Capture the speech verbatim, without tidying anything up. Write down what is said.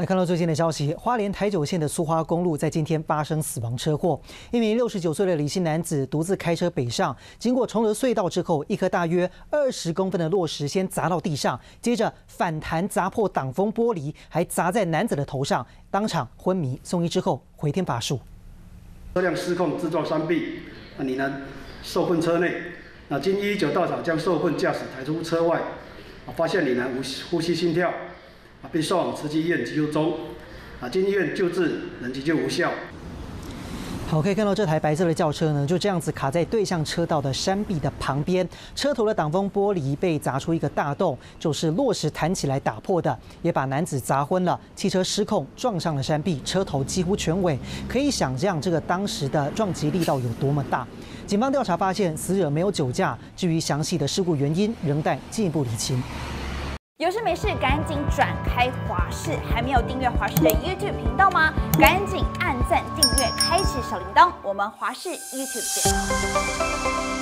那看到最新的消息，花莲台九线的苏花公路在今天发生死亡车祸，一名六十九岁的李姓男子独自开车北上，经过崇德隧道之后，一颗大约二十公分的落石先砸到地上，接着反弹砸破挡风玻璃，还砸在男子的头上，当场昏迷，送医之后回天乏术。车辆失控自撞山壁，那李男受困车内，那经一一九到场将受困驾驶抬出车外，发现李男无呼吸心跳。 被送往慈济医院急救中，啊，经医院救治仍急救无效。好，可以看到这台白色的轿车呢，就这样子卡在对向车道的山壁的旁边，车头的挡风玻璃被砸出一个大洞，就是落石弹起来打破的，也把男子砸昏了。汽车失控撞上了山壁，车头几乎全毁，可以想象这个当时的撞击力道有多么大。警方调查发现，死者没有酒驾，至于详细的事故原因，仍待进一步厘清。 有事没事，赶紧转开华视！还没有订阅华视的 YouTube 频道吗？赶紧按赞、订阅、开启小铃铛！我们华视 YouTube 见。